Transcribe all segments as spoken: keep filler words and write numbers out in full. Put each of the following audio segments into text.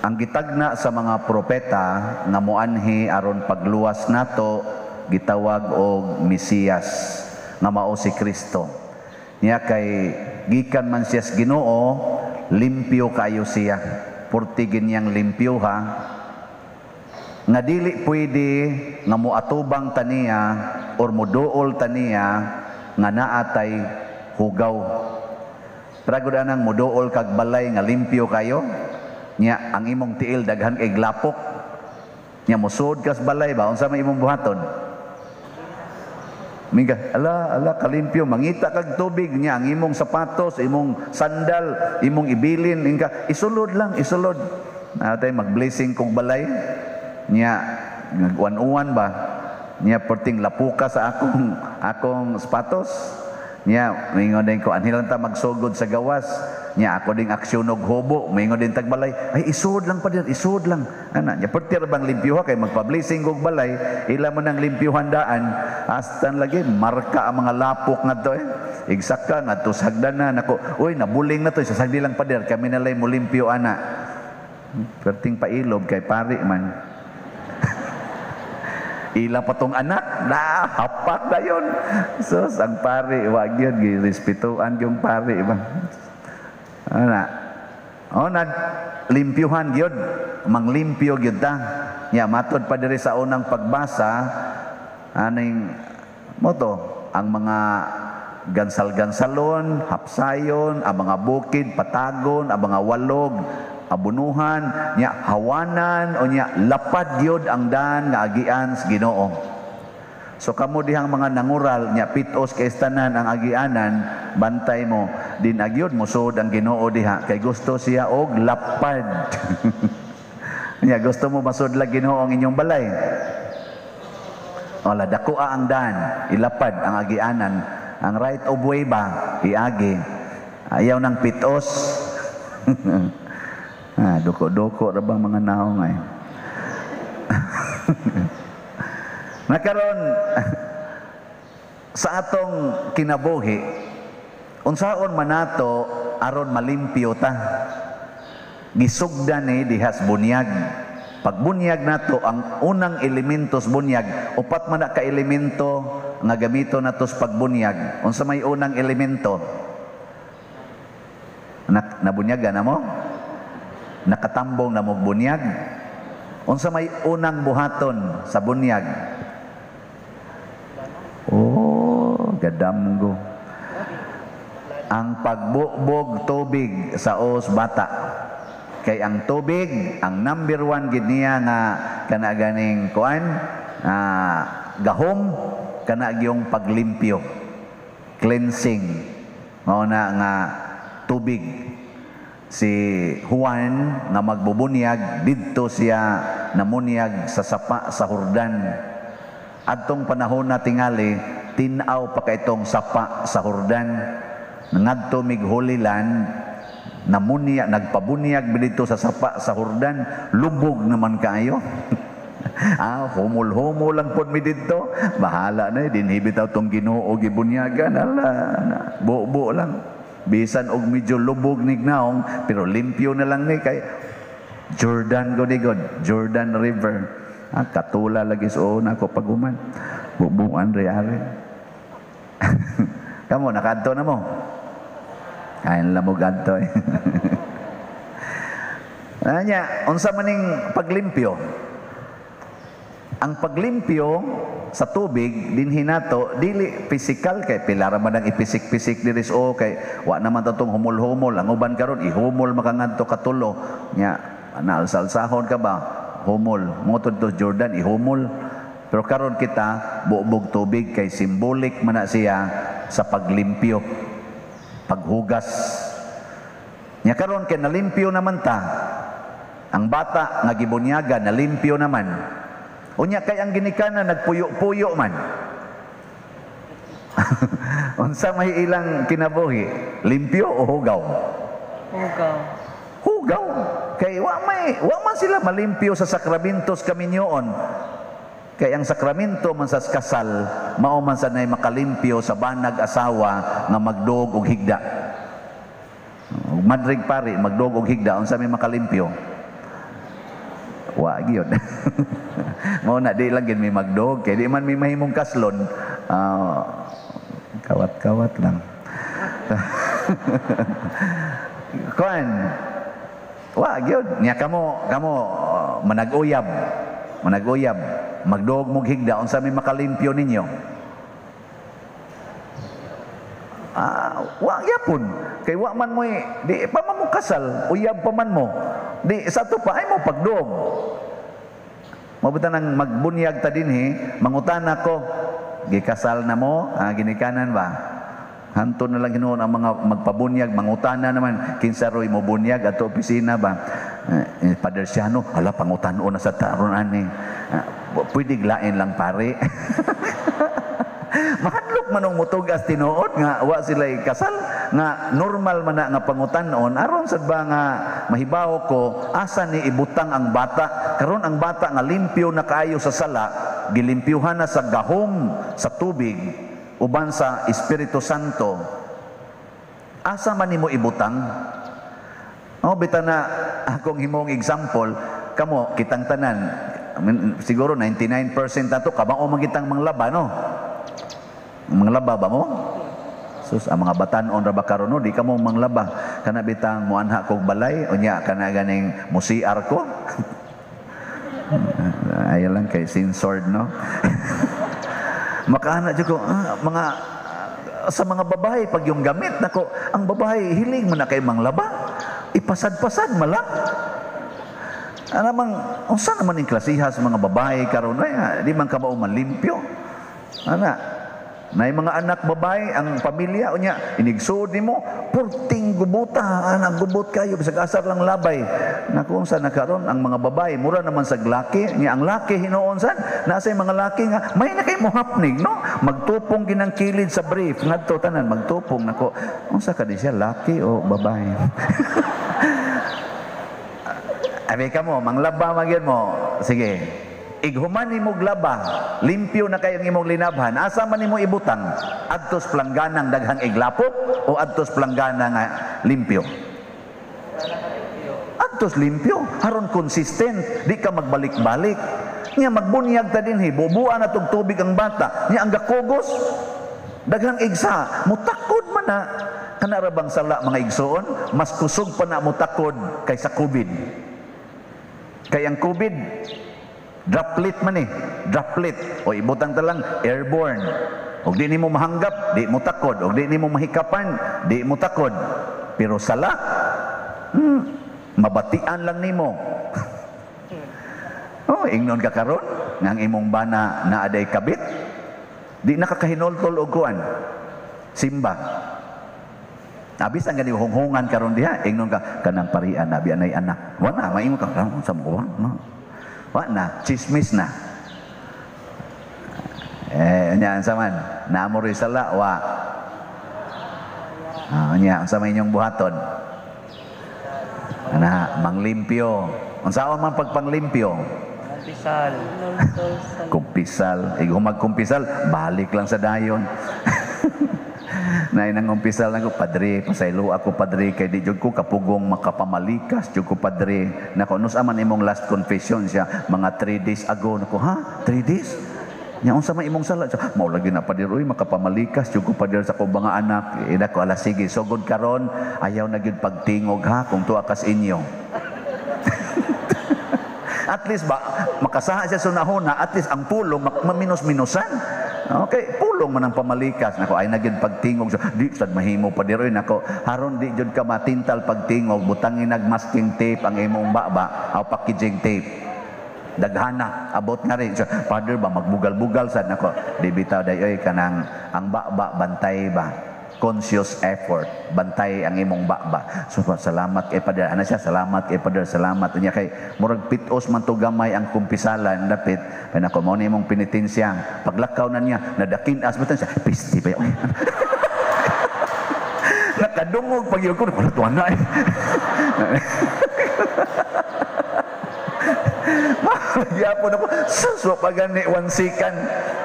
Ang gitagna sa mga propeta nga moanhi aron pagluwas nato gitawag og Mesiyas nga mao si Kristo. Niya kay gikan man siyas Ginoo, limpyo kayo siya. Portigin niyang limpyo ha. Nga dili pwede nga moatubang taniya or moduol taniya nga naatay hugaw. Pragudanang moduol kag balay nga limpyo kayo. Nya ang imong tiil daghan kay glapok, nya mosud kas balay ba unsa may imong buhaton? Minga ala ala kalimpyo, mangita kag tubig, nya ang imong sapatos, imong sandal, imong ibilin, minga isulod lang, isulod natay mag-blessing kog balay. Nya nag-uwan-uwan ba, nya perting lapuka sa akong akong sapatos. Nya mingon din ko anhilan ta magsugod sa gawas. Nya ako ding aksyonog hobo, mingon din tagbalay, ay isod lang pa din, isod lang. Ana, nya pertir bang limpyuha kay magpa-blessing og balay, ila man ang limpyuhan daan, astan lagi marka ang mga lapok ngadto eh. Eksakta ngadto sagdanan nako, uy nabuling na to, sasagdi lang pa din, kami na lay mo limpyo ana. Perting pailob kay pari man. Ila patong anak, na hapak na yun. So, ang pari, wag yun, girespetuhan yung pari ba. Ana. O nag limpyuhan gyud, manglimpyo gyud ta. Nya matod pa diri sa unang pagbasa aning mo to, ang mga gansal-gansalon, hapsayon, ang mga bukid, patagon, ang mga walog, abunuhan, nya hawanan o nya lapad gyud ang daan nga agian sa Ginoo. So kamo dihang mga nangural nya pitos kay istanan ang agianan, bantay mo din agyod mosod ang Ginoo diha kay gusto siya og lapad. Nya gusto mo masod la Ginoo ang inyong balay. Ola dakoa ang daan, ilapad ang agianan, ang right of way ba iagi. Ayaw nang pitos. Ah, doko-doko ra bang mga naong ay. Nakaron sa atong kinabuhi unsaon man nato aron malimpyo ta, gisugdan ni dihas bunyag. Pagbunyag nato ang unang elemento sa bunyag, upat man ka elemento nga gamito nato sa pagbunyag. Unsa may unang elemento? Nak nabunyagan na mo? Nakatambong na mo bunyag? Unsa may unang buhaton sa bunyag? Oh, gadamgo. Ang pagbubog tubig sa os bata. Kay ang tubig, ang number one gid niya nga kana ganing kuan, ah, gahom kana gyung paglimpyo. Cleansing. Mao na nga tubig. Si Juan na magbubunyag didto siya namunyag sa sapa sa Jordan. Atong panahon na tingali, tinaw pa ka itong sapa sa Jordan. Ngadto mig Holy Land, namunia, nagpabunyag dito sa sapa sa Jordan, lubog naman kayo. Ah, humul-humul lang po mi dito. Bahala na, dinhibitaw itong Ginoo gibunyagan. Ala, buo-buo lang. Bisan og medyo lubog ni naong, pero limpyo na lang ni kay Jordan Godigod, Jordan River. Ah, katula lagi sa una ko paguman. Bubuan riyari. Kamu, nakanto na mo. Kain lang mo ganto eh. Anya, unsa maning paglimpyo? Ang paglimpyo sa tubig, dinhi nato, dili pisikal kay pila ra man ang ipisik-pisik diri sa o kay wa naman tatong humol-humol. Ang uban karon ihumol makanganto katulo. Nya, naalsalsahon ka ba? Humol. Mungtod to Jordan, ihumol. Pero karon kita, buubog tubig kay simbolik man na siya sa paglimpyo, paghugas. Nya karon kay nalimpyo naman ta. Ang bata nga gibunyaga nalimpyo naman. Unya kay ang ginikana nagpuyo-puyo man. Unsa may ilang kinabuhi? Limpyo o hugaw? Hugaw. Hugaw. Kay wa may, wa man sila malimpyo sa sakramentos kaminyoon. Kay ang sakramento man sa kasal, mao man sanay makalimpyo sa banag asawa nga magdog og higda. Madrig pari, magdog og higda, unsa may makalimpyo? Wa gyud. Mao na di lang gid mi magdog kay di man mi mahimong kaslon. Uh, kawat-kawat lang. Kon wa gyud nya kamo kamo managuyab. Managuyab, magdog mo higda unsa may makalimpyo ninyo. Ah, wa yapon kay wa man mo di pa man mo kasal, uyab pa man mo. Di satu pa ay mo pagdog. Mabutan ang magbunyag ta dinhi, mangutana ko, gikasal na mo, ah, ginikanan ba? Hanto na lang hinuon ang mga magpabunyag, mangutana naman, kinsa roy mo bunyag ato opisina ba? Eh, Padre Siano, ala pangutano na sa taron ani. Ah, pwede lain lang pare. Mahadlok manong mutugas tinuod nga wa sila ikasal nga normal man na nga pangutanon aron sad ba nga mahibaw ko asa ni ibutang ang bata karon ang bata nga limpyo na kaayo sa sala gilimpyuhan na sa gahom sa tubig uban sa Espiritu Santo asa man nimo ibutang oh bitana akong himong example kamo kitang tanan siguro ninety-nine percent ato kabao magitang manglaba no. Manglaba ba mo? Sus, ang mga batanon ra ba karon no, di ka mo manglaba. Kana bitang muanha kog balay, unya kana ganing musiar ko. Ay lang kay sinsored no. Makaana jud ko ah, mga sa mga babae pag yung gamit nako, ang babae hiling mo na kay manglaba. Ipasad-pasad mala. Ana mang unsa naman ning klasiha sa mga babae karon ay di man kabao manlimpyo. Ana Nay mga anak babae ang pamilya unya inigsood nimo purting gubuta anak gubot kayo bisag asar lang labay nakuon sa nakaron ang mga babae mura naman sa laki nya ang laki hinuon sad nasay mga laki nga may na kay mohapnig no magtupong kinang kilid sa brief ngadto tanan magtupong nako unsa ka di siya laki o babae Abi kamo manglaba magyud mo sige ighuman nimo glaba, limpyo na kayong imong linabhan. Asa man nimo ibutang adtos plangganang daghang iglapok o adtos plangganang limpyo? Adtos limpyo, haron consistent, di ka magbalik-balik. Nya magbunyag ta dinhi, bubuan atong tubig ang bata, nya ang gakugos, daghang igsa, mutakod man na kana ra bang sala mga igsoon, mas kusog pa na mutakod kaysa COVID. Kay ang COVID droplet man eh, droplet o ibutang talang airborne og di nimo mahanggap, di mo takod og di nimo mahikapan, di mo takod pero sala hmm, mabatian lang nimo oh, ingnon ka karon nga ang imong bana na aday kabit di nakakahinoltol og kuan simba abis ang gani honghongan karon diha ingnon ka kanang parian abi anay anak wala maimo ka karon sa buwan no wa na, chismis na. Eh, unya unsa man? Naamuri sala wa. Ah, unya unsa may inyong buhaton? Ana, manglimpyo. Unsaon man pagpanglimpyo? Kumpisal. Kumpisal. Ig humagkumpisal, balik lang sa dayon. Nay nang umpisal nako padre pasaylo ako padre kay di jud ko kapugong makapamalikas jud ko padre nako nus aman imong last confession siya mga three days ago nako ha three days nya unsa may imong sala siya mao lagi na padre oy makapamalikas jud ko padre sa akong mga anak ida ko ala sige sugod karon ayaw na gyud pagtingog ha kung tuwa kas inyo at least ba makasaha siya sunahona at least ang pulong maminos-minusan. Okay, pulong man ang pamalikas nako ay nagid pagtingog di sad mahimo pa diroy nako haron di jud ka matintal pagtingog butangin nag masking tape ang imong baba aw packaging tape daghana abot na rin so, father ba magbugal-bugal sad nako di bitaw dayoy kanang ang baba bantay ba conscious effort bantay ang imong baba so salamat kay padre ana siya salamat kay padre salamat unya kay murag pitos man to gamay ang kumpisalan dapit kay nako mao ni imong penitensya paglakaw na niya nadakin as bitan siya pisti ba nakadungog pagyud ko para tuan na yapo na po suswa pa gani one second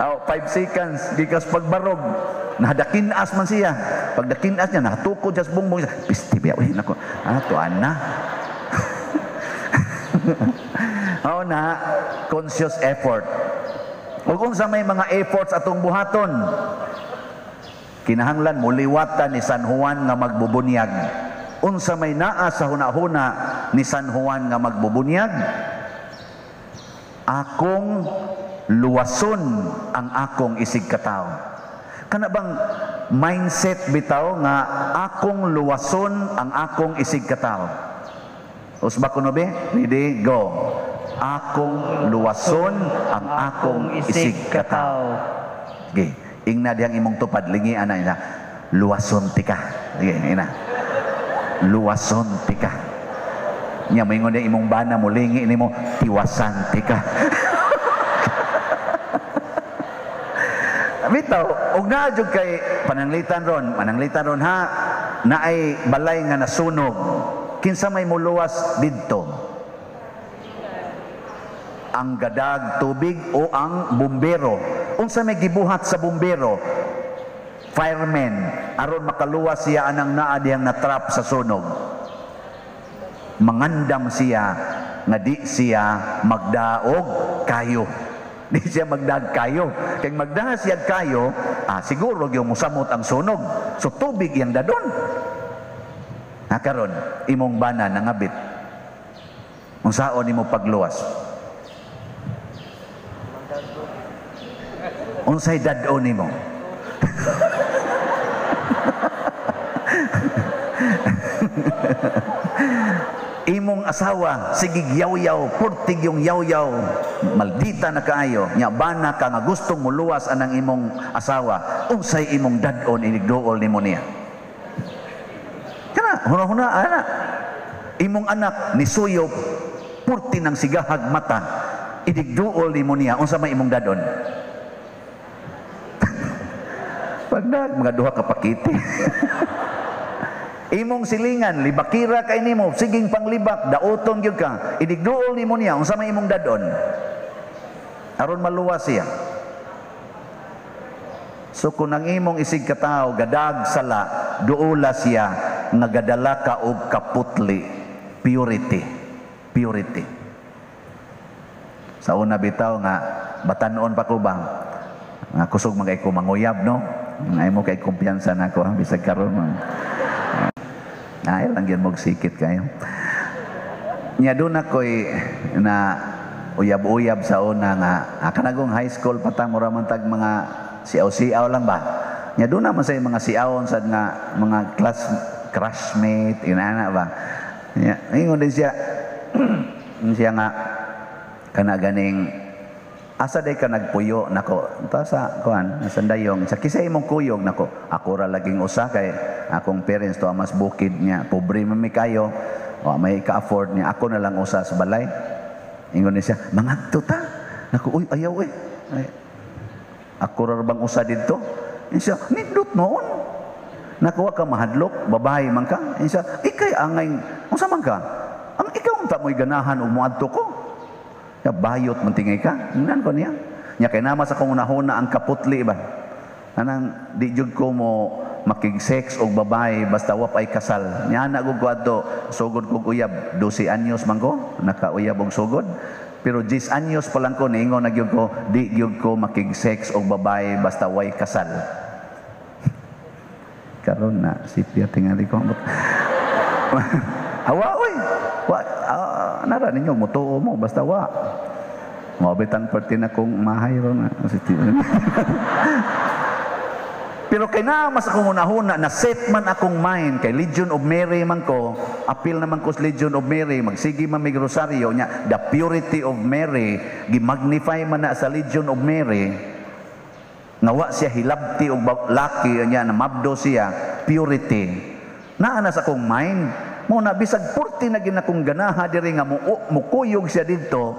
aw five seconds because pagbarog nahadakinas man siya pagdakinas niya nakatukod sa bumbong siya pisti ba nako ah tuan na Mao na conscious effort. O kung sa may mga efforts atong buhaton, kinahanglan muliwatan ni San Juan nga magbubunyag. Unsa may naa sa hunahuna ni San Juan nga magbubunyag? Akong luwason ang akong isig katao. Kana bang mindset bitaw nga akong luwason ang akong isig katao? Usba kuno be? Ready, go. Akong luwason ang akong isig katao. Okay. Ingna diyang imong tupad lingi ana ina. Luwason tika. Okay, ina. Luwason tika. Nya moingon diyang imong bana mo lingi nimo tiwasan tika. Bitaw, og naa jud kay pananglitan ron, pananglitan ron ha, naay balay nga nasunog. Kinsa may muluwas didto? Ang gadag tubig o ang bumbero? Unsa may gibuhat sa bumbero? Fireman, aron makaluwas siya anang naa diyang natrap sa sunog. Mangandam siya nga di siya magdaog kayo. Di siya magdaag kayo. Kaya magdaag siya kayo, ah, siguro yung musamot ang sunog. So tubig yang dadon. Nakaroon, imong bana nangabit. Kung saon imo pagluwas. Unsay dadon imo. Imong asawa, sige yaw-yaw, purtig yung yaw-yaw, maldita na kaayo, nyabana ka nga gustong muluwas anang imong asawa, unsay imong dadon inigduol ni mo niya. Kana, huna-huna, ana, imong anak ni suyop, purti ng sigahag mata, inigduol ni mo niya, unsa may imong dadon? Pagdag, mga duha kapakiti. Imong silingan, libakira kay nimo, siging panglibak, daoton gyud ka, inigduol nimo niya, unsa may imong dadon? Aron maluwas siya. So kung ang imong isig katao, gadag sala, duola siya, nagadala ka og kaputli, purity, purity. Sa una bitaw nga, batanon pa ko bang, nga kusog mga ikaw manguyab, no? Ay mo kay kumpiyansa na ko, bisag karon man. Ay, langyan magsikit kayo. Nya doon ako'y na uyab-uyab sa una nga, ah, kanagong high school patang muramantag mga siaw-siaw lang ba? Nya doon naman sa'yo mga siawon sa nga, mga class classmate, inana ba? Nya, ingon din siya, siya nga, kanaganing, asa day ka nagpuyo, nako, ta sa, kuhan, sa dayong, sa kisay mong kuyog, nako, ako ra laging usa kay akong parents to amas bukid niya, pobre mami kayo, o may ka-afford niya, ako na lang usa sa balay. Ingon niya siya, mangagto ta. Naku, uy, ayaw eh. Ay, ako ra bang usa dito? Ingon siya, nindot noon. Nakuha ka mahadlok, babae man ka. Ingon siya, ikay angay, unsa man ka? Ang ikaw unta mo'y ganahan, umuadto ko. Ya, bayot mantingay ka. Inan ko niya. Niya kay namas akong unahuna ang kaputli ba? Anang, di jud ko mo makig-sex o babae, basta wapay kasal. Niya na gugwado, sugod kong uyab, twelve anyos man ko, nakauyab og sugod. Pero ten anyos pa lang ko, naingon na gyud ko, di gyud ko makig-sex o babae, basta way kasal. Karon na, sipya tingali ko. Hawa, oy! Uh, nara ninyo, mutuo mo, basta wa. Mabitang parte na kung mahay ron. Pero kay na mas akong unahuna, na set man akong mind, kay Legion of Mary man ko, appeal naman ko sa Legion of Mary, magsigi man may rosaryo niya, the purity of Mary, gimagnify man na sa Legion of Mary, nawa siya hilabti o laki, niya, na mabdo siya, purity. Naanas akong mind, muna, bisag purti na ginakong ganaha, diri nga mukuyog siya dito,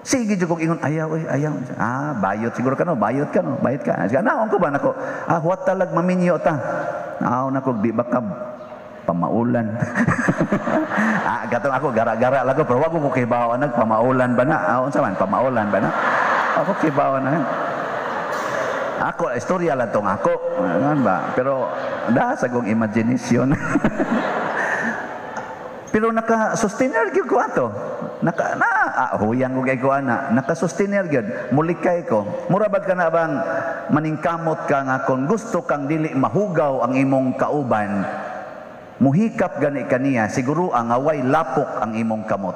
sige dyan kong ingon, ayaw, ayaw. Ah, bayot, siguro ka no, bayot ka no, bayot ka. Naon ko ba, nako, ah, what talag maminyo ta? Naon ako, di ba ka pamaulan? Ah, gatong ako, gara-gara lang ko, pero wag ko kibawa nag, pamaulan ba na? Ah, unsa man, pamaulan ba na? Ako kibawa na. Ako, istorya lang tong ako. Ano ba? Pero, dasagong imagination. Pero naka-sustainer ko ato. Naka, na, Ahoyang ko kay ko ana, nakasustineer gyud, mulikay ko. Murabad ka na bang maningkamot ka nga kung gusto kang dili mahugaw ang imong kauban, muhikap gani kaniya, siguro ang away lapok ang imong kamot.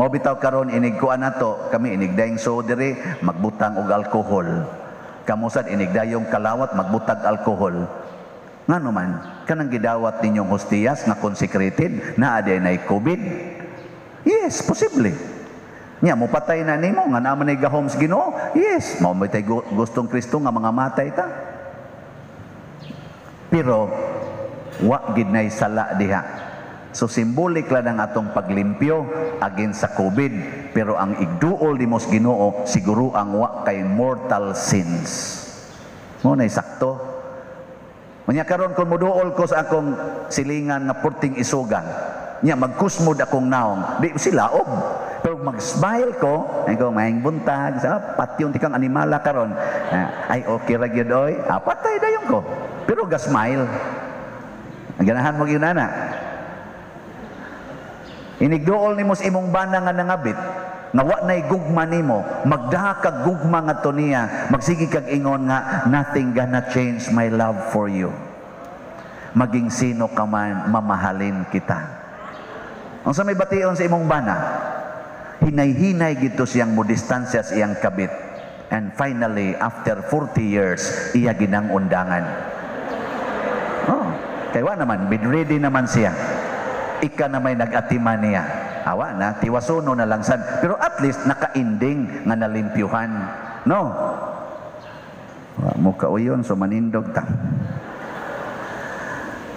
Mao bitaw karon inig ko ana to, kami inigdayong sodere, magbutang og alkohol. Kamusan inigdayong kalawat, magbutag alkohol. Ngano man, kanang gidawat ninyong hostiyas na consecrated na adenay COVID. Yes, posible. Nya mo patay na nimo nga naman ay gahom sa Ginoo. Yes, mao may tay gustong Kristo nga mga matay ta. Pero wa gid nay sala diha. So symbolic lang ang atong paglimpyo agin sa COVID, pero ang igduol ni mos Ginoo siguro ang wa kay mortal sins. Mo nay sakto. Unya karon kun moduol ko sa akong silingan nga porting isugan, nya magkusmod akong naong, di silaob. Pero mag-smile ko, ay ko maing buntag, sa patyon tikang animala karon. Ay okay ra gyud oy, apatay dayon ko. Pero ga-smile. Ang ganahan mo gyud ana. Inigduol nimo sa imong bana nga nangabit, nawa nay gugma nimo, magdaha kag gugma ngadto niya, magsigi kag ingon nga nothing gonna change my love for you. Maging sino ka man, mamahalin kita. Ang sa may bation sa imong bana, hinay-hinay gito siyang mudistansya sa iyang kabit. And finally, after forty years, iya ginang undangan. Oh, kaya wa naman, bedready naman siya. Ika na may nag-atima niya. Awa na, tiwasuno na lang sad. Pero at least, naka-ending nga nalimpyuhan. No? Wa mo kauyon, so manindog ta.